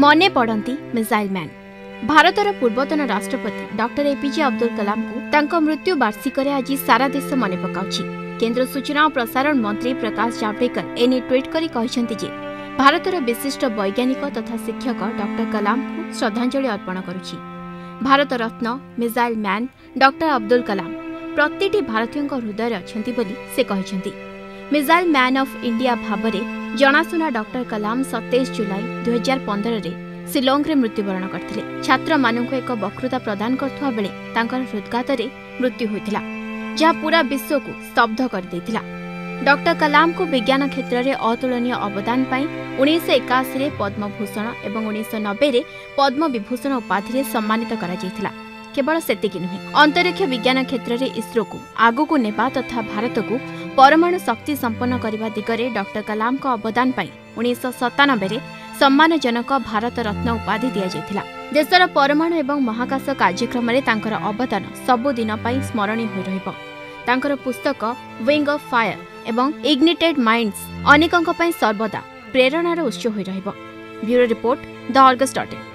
मने पड़ती missile man. भारतर पूर्वतन राष्ट्रपति डॉक्टर एपीजे अब्दुल कलाम को तांको मृत्यु वार्षिक आज सारा देश मने पकाउछि। केंद्र सूचना और प्रसारण मंत्री प्रकाश जावड़ेकर एने ट्वीट करी कहछन्ति जे भारतर विशिष्ट वैज्ञानिक तथा शिक्षक डॉक्टर कलाम को श्रद्धांजलि अर्पण करुछि। Bharat Ratna missile man doctor Abdul Kalam प्रत्येक भारतीय हृदय अच्छी से कहते। मिसाइल मैन ऑफ इंडिया भाव में जनाशुना डॉक्टर कलाम 27 जुलाई 2015 शिलोंग में मृत्युबरण करते। छात्र मानक एक वक्तृता प्रदान करथुवा बेले तांकर हृदघात में मृत्यु होता जहाँ पूरा विश्व को स्तब्ध कर देथिला। डॉक्टर कलाम को विज्ञान क्षेत्र में अतुलनीय अवदान पाई 1981 में पद्मभूषण और 1990 में पद्म विभूषण उपाधि से सम्मानित करा जायथिला। केवल सेतिक नुहे अंतरिक्ष विज्ञान क्षेत्र में इसरो को आगू को नेबा तथा भारत को परमाणु शक्ति संपन्न करने दिगरे डॉक्टर कलाम का अवदान पाई 1997 में सम्मानजनक भारत रत्न उपाधि दि जायथिला। देशर परमाणु एवं महाकाश कार्यक्रम में तांकर अवदान सबुदिन पाई स्मरणीय होई रहिबो। तांकर पुस्तक विंग ऑफ फायर एवं इग्निटेड माइंड्स अनेकों सर्वदा प्रेरणार उत्स होई रहिबो। Bureau report the ऑर्गस.in।